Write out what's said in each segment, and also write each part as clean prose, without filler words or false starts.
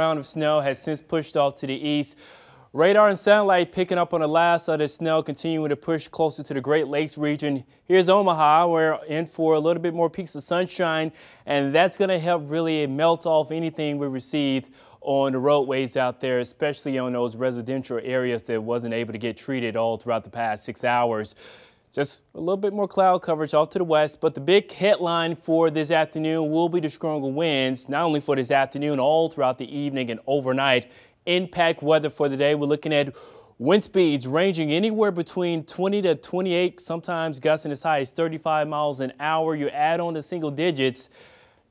round of snow has since pushed off to the east. Radar and satellite picking up on the last of the snow, continuing to push closer to the Great Lakes region. Here's Omaha. We're in for a little bit more peaks of sunshine, and that's going to help really melt off anything we received on the roadways out there, especially on those residential areas that wasn't able to get treated all throughout the past 6 hours. Just a little bit more cloud coverage off to the west, but the big headline for this afternoon will be the stronger winds, not only for this afternoon, all throughout the evening and overnight. Impact weather for the day, we're looking at wind speeds ranging anywhere between 20 to 28, sometimes gusting as high as 35 miles an hour. You add on the single digits,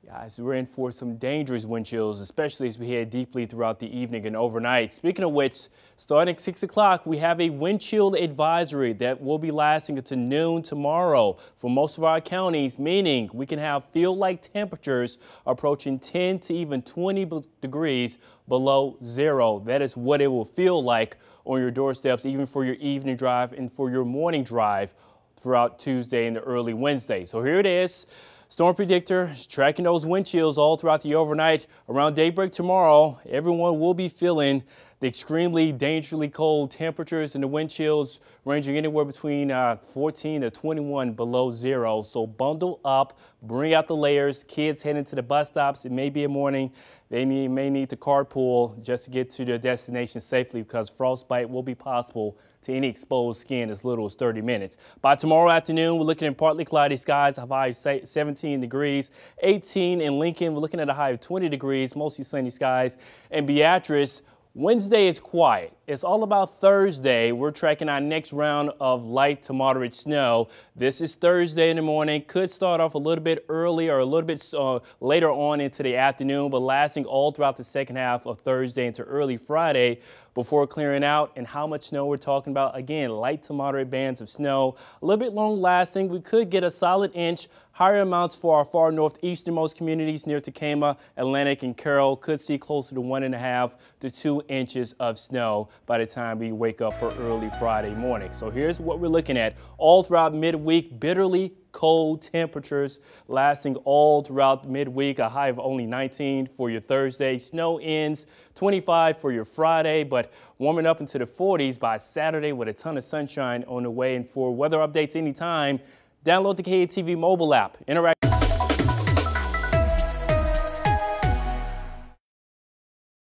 guys, we're in for some dangerous wind chills, especially as we head deeply throughout the evening and overnight. Speaking of which, starting at 6 o'clock, we have a wind chill advisory that will be lasting until noon tomorrow for most of our counties, meaning we can have field-like temperatures approaching 10 to even 20 degrees below zero. That is what it will feel like on your doorsteps, even for your evening drive and for your morning drive throughout Tuesday and the early Wednesday. So here it is. Storm predictor tracking those wind chills all throughout the overnight. Around daybreak tomorrow, everyone will be feeling the extremely dangerously cold temperatures and the wind chills ranging anywhere between 14 to 21 below zero. So bundle up, bring out the layers. Kids heading to the bus stops, it may be a morning. They may need to carpool just to get to their destination safely, because frostbite will be possible to any exposed skin as little as 30 minutes. By tomorrow afternoon, we're looking at partly cloudy skies, a high of 17 degrees, 18 in Lincoln. We're looking at a high of 20 degrees, mostly sunny skies. And Beatrice, Wednesday is quiet. It's all about Thursday. We're tracking our next round of light to moderate snow. This is Thursday in the morning. Could start off a little bit early or a little bit later on into the afternoon, but lasting all throughout the second half of Thursday into early Friday before clearing out. And how much snow we're talking about, again, light to moderate bands of snow. A little bit long lasting. We could get a solid inch. Higher amounts for our far northeasternmost communities near Takema, Atlantic, and Carroll could see closer to 1.5 to 2 inches of snow by the time we wake up for early Friday morning. So here's what we're looking at all throughout midweek. Bitterly cold temperatures lasting all throughout midweek, a high of only 19 for your Thursday. Snow ends 25 for your Friday, but warming up into the 40s by Saturday with a ton of sunshine on the way. And for weather updates anytime, download the KATV mobile app. Interact